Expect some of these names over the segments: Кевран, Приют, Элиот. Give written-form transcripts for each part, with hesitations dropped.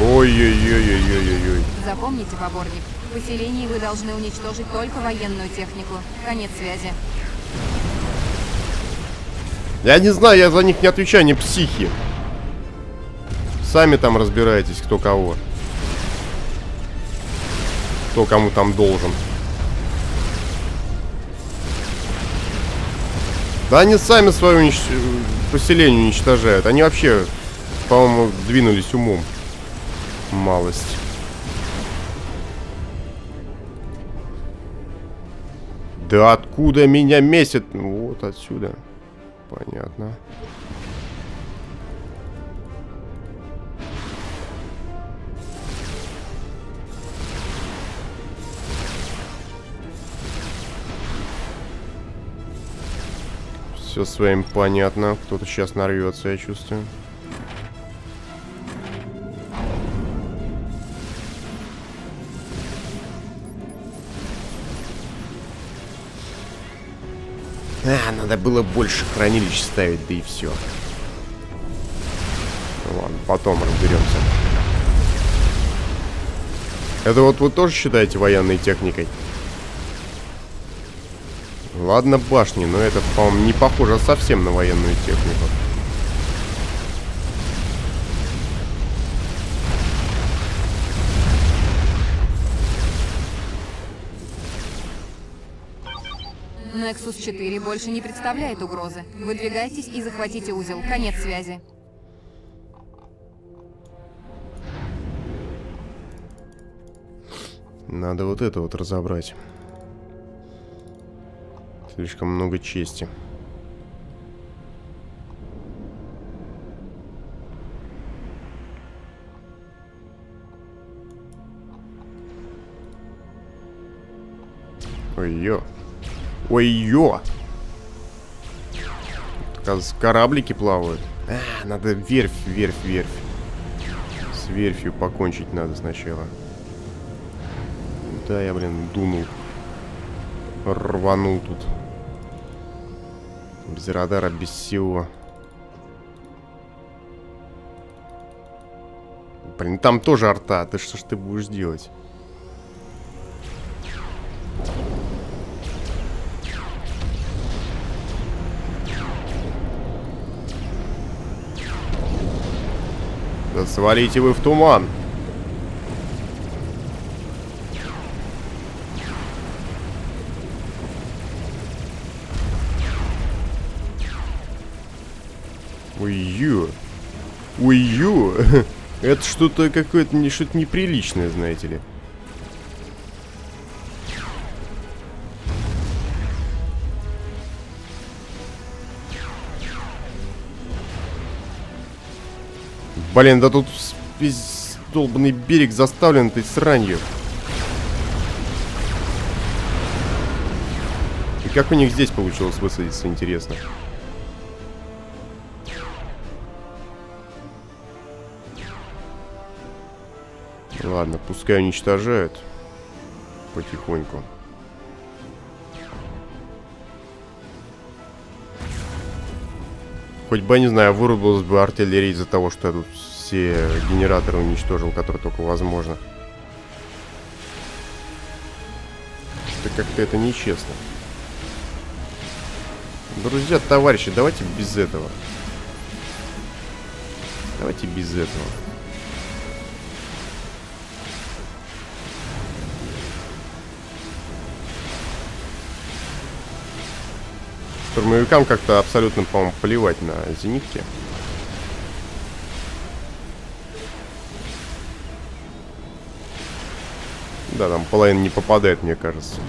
Ой-ой-ой-ой-ой-ой. Запомните, поборник, в поселении вы должны уничтожить только военную технику. Конец связи. Я не знаю, я за них не отвечаю, они психи. Сами там разбираетесь, кто кого. Кто кому там должен. Да они сами свое поселение уничтожают. Они вообще, по-моему, двинулись умом. Малость. Да откуда меня месят? Вот отсюда. Понятно. Все с вами понятно. Кто-то сейчас нарвется, я чувствую. А, надо было больше хранилищ ставить, да и все. Ну, ладно, потом разберемся. Это вот вы тоже считаете военной техникой? Ладно, башни, но это, по-моему, не похоже совсем на военную технику. Nexus 4 больше не представляет угрозы. Выдвигайтесь и захватите узел. Конец связи. Надо вот это вот разобрать. Слишком много чести. Ой-ё. Ой-ё. Кораблики плавают. А, надо верфь. С верфью покончить надо сначала. Да, я, блин, дунул. Рванул тут. Без радара, без всего. Блин, там тоже арта. Ты что ж ты будешь делать? Да свалите вы в туман. Ой-ё. Это что-то какое-то, что-то неприличное, знаете ли. Блин, да тут весь долбанный берег заставлен этой сранью. И как у них здесь получилось высадиться, интересно. Ладно, пускай уничтожают потихоньку. Хоть бы, я не знаю, вырубилась бы артиллерия из-за того, что я тут все генераторы уничтожил, которые только возможно. Это как-то это нечестно. Друзья, товарищи, давайте без этого. Давайте без этого. Штурмовикам как-то абсолютно, по-моему, плевать на зенитки. Да, там половина не попадает, мне кажется.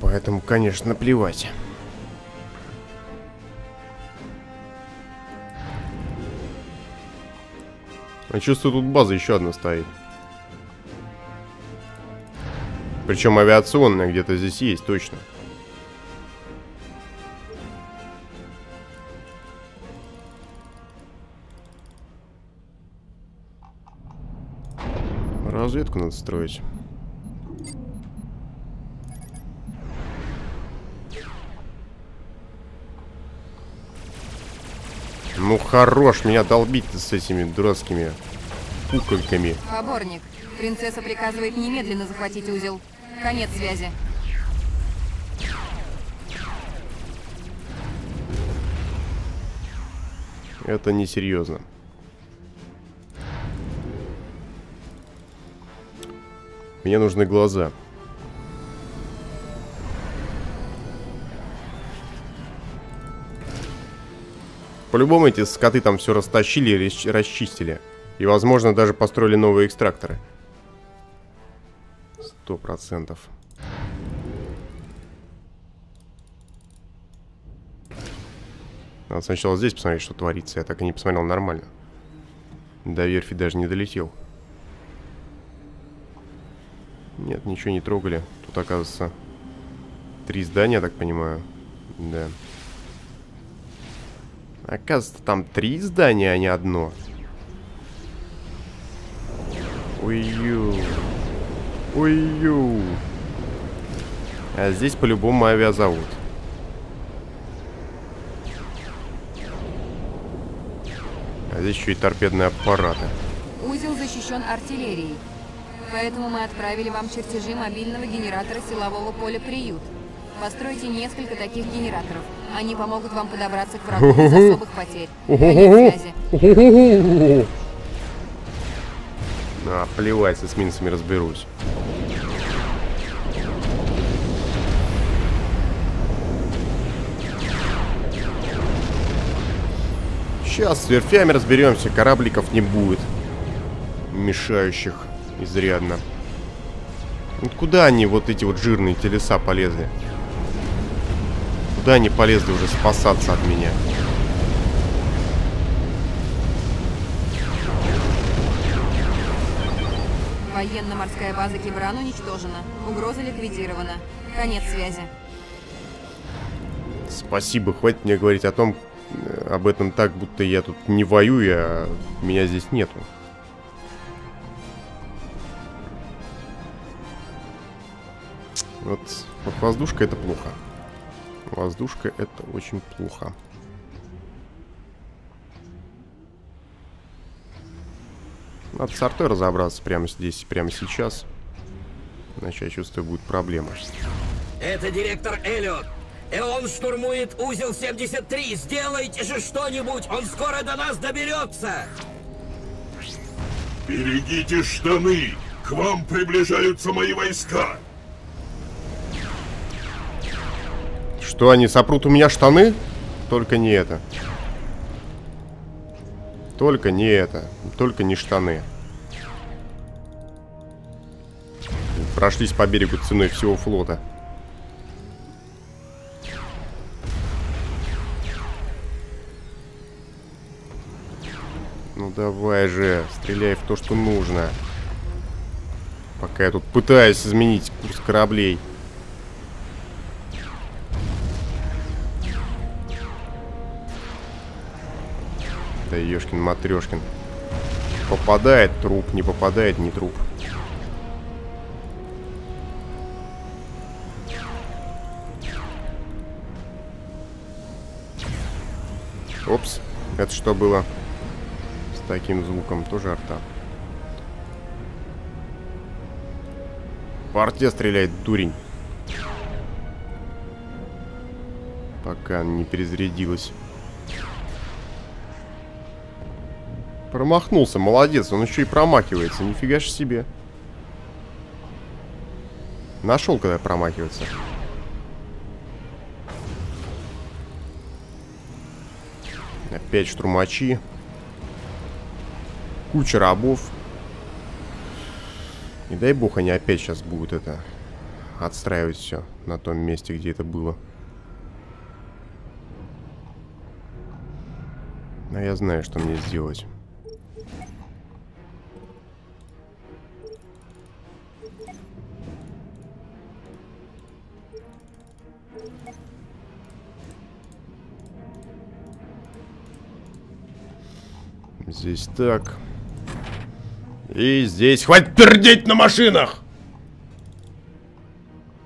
Поэтому, конечно, плевать. Я чувствую, тут база еще одна стоит. Причем авиационная где-то здесь есть, точно. Разведку надо строить. Ну хорош меня долбить-то с этими дурацкими кукольками. Поборник, принцесса приказывает немедленно захватить узел. Конец связи. Это несерьезно. Мне нужны глаза. По-любому эти скоты там все растащили и расчистили. И, возможно, даже построили новые экстракторы. 100%. Надо сначала здесь посмотреть, что творится. Я так и не посмотрел нормально. До верфи даже не долетел. Нет, ничего не трогали. Тут, оказывается, 3 здания, так понимаю. Да. Оказывается, там 3 здания, а не одно. Ой-ю. Ой-ю. А здесь по-любому авиазавод. А здесь еще и торпедные аппараты. Узел защищен артиллерией. Поэтому мы отправили вам чертежи мобильного генератора силового поля «Приют». Постройте несколько таких генераторов. Они помогут вам подобраться к врагу без особых потерь. Связи. А, плевать, с эсминцами разберусь. Сейчас с верфями разберемся, корабликов не будет. Мешающих изрядно. Вот куда они, вот эти вот жирные телеса, полезли? Куда они полезли уже спасаться от меня? Военно-морская база Кевран уничтожена. Угроза ликвидирована. Конец связи. Спасибо, хватит мне говорить об этом так, будто я тут не воюю, а меня здесь нету. Вот воздушка — это плохо. Воздушка — это очень плохо. Надо с артой разобраться прямо здесь, прямо сейчас. Иначе, я чувствую, будет проблема. Это директор Элиот. И он штурмует узел 73. Сделайте же что-нибудь. Он скоро до нас доберется. Берегите штаны. К вам приближаются мои войска. Что, они сопрут у меня штаны? Только не это. Только не это. Только не штаны. Прошлись по берегу ценой всего флота. Ну давай же, стреляй в то, что нужно. Пока я тут пытаюсь изменить курс кораблей. Да ёшкин-матрёшкин. Попадает труп, не попадает, не труп. Опс, это что было? С таким звуком тоже арта. По арте стреляет, дурень. Пока не перезарядилась. Промахнулся, молодец, он еще и промахивается, нифига ж себе. Нашел, когда промахивается. Опять штурмачи. Куча рабов. Не дай бог, они опять сейчас будут это отстраивать все на том месте, где это было. Но я знаю, что мне сделать. Здесь так. И здесь. Хватит пердеть на машинах!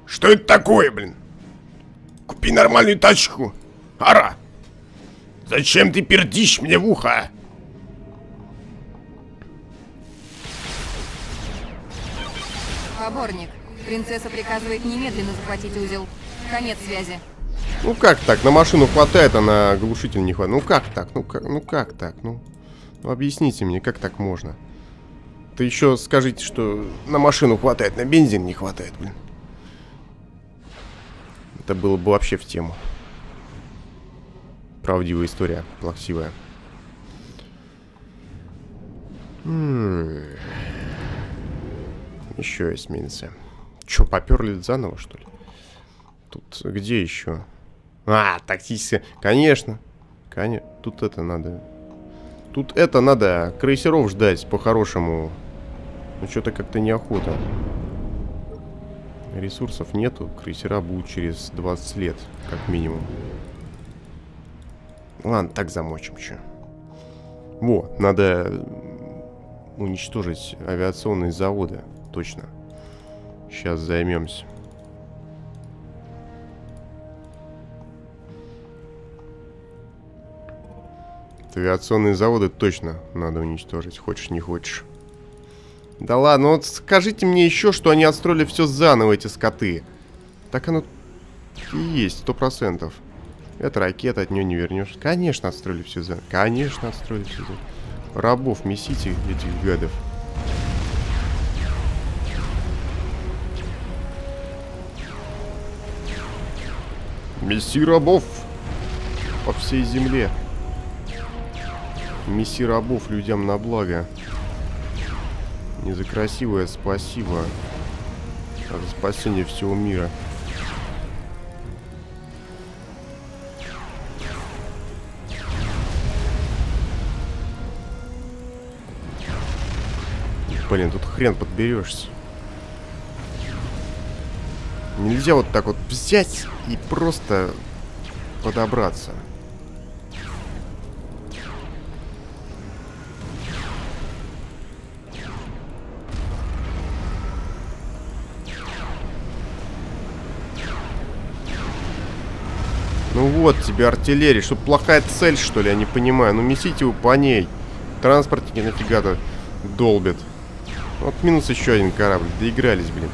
Что это такое, блин? Купи нормальную тачку. Ара! Зачем ты пердишь мне в ухо? Поборник, принцесса приказывает немедленно захватить узел. Конец связи. Ну как так? На машину хватает, а на глушитель не хватает. Ну как так? Ну объясните мне, как так можно? Ты еще скажите, что на машину хватает, на бензин не хватает, блин. Это было бы вообще в тему. Правдивая история, плаксивая. Еще эсминцы. Че, поперли заново, что ли? Тут где еще? А, тактическая. Конечно. Тут это надо. Крейсеров ждать по-хорошему. Ну, что-то как-то неохота. Ресурсов нету. Крейсера будут через 20 лет, как минимум. Ладно, так замочим еще. Во, надо уничтожить авиационные заводы. Точно. Сейчас займемся. Авиационные заводы точно надо уничтожить, хочешь не хочешь. Да ладно, вот скажите мне еще, что они отстроили все заново, эти скоты. Так оно и есть, 100%. Это ракета, от нее не вернешь. Конечно, отстроили все заново. Рабов месите, этих гадов. Месси рабов по всей земле. Месси рабов людям на благо. Не за красивое спасибо, а за спасение всего мира. Блин, тут хрен подберешься. Нельзя вот так вот взять и просто подобраться. Ну вот тебе артиллерия. Что, плохая цель, что ли? Я не понимаю. Ну месите вы по ней. Транспортники нафига-то долбят. Вот минус еще один корабль. Доигрались, блин.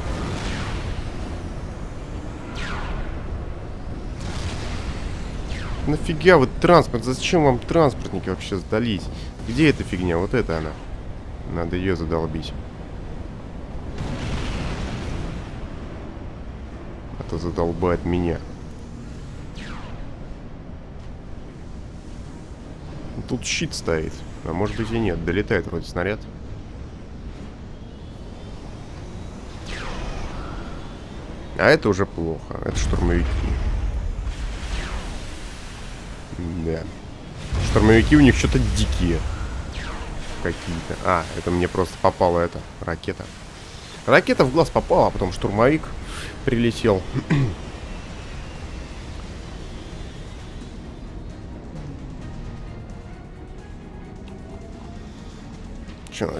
Нафига вот транспорт? Зачем вам транспортники вообще сдались? Где эта фигня? Вот это она. Надо ее задолбить. А то задолбает меня. Тут щит стоит. А может быть и нет. Долетает вроде снаряд. А это уже плохо. Это штурмовики. Да. Штурмовики у них что-то дикие. Какие-то. А, это мне просто попала эта ракета. Ракета в глаз попала, а потом штурмовик прилетел.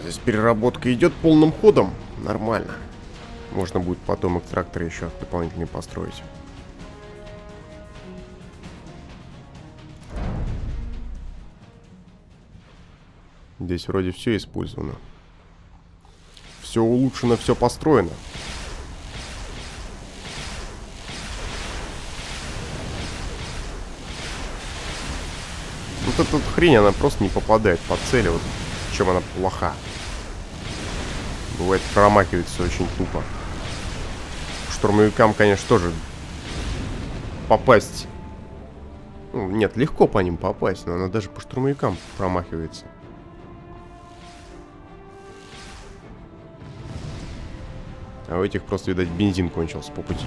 Здесь переработка идет полным ходом. Нормально. Можно будет потом экстракторы еще дополнительные построить. Здесь вроде все использовано. Все улучшено, все построено. Вот эта вот хрень, она просто не попадает по цели. Вот. Чем она плоха. Бывает, промахивается очень тупо. Штурмовикам, конечно, тоже попасть. Ну, нет, легко по ним попасть, но она даже по штурмовикам промахивается. А у этих просто, видать, бензин кончился по пути.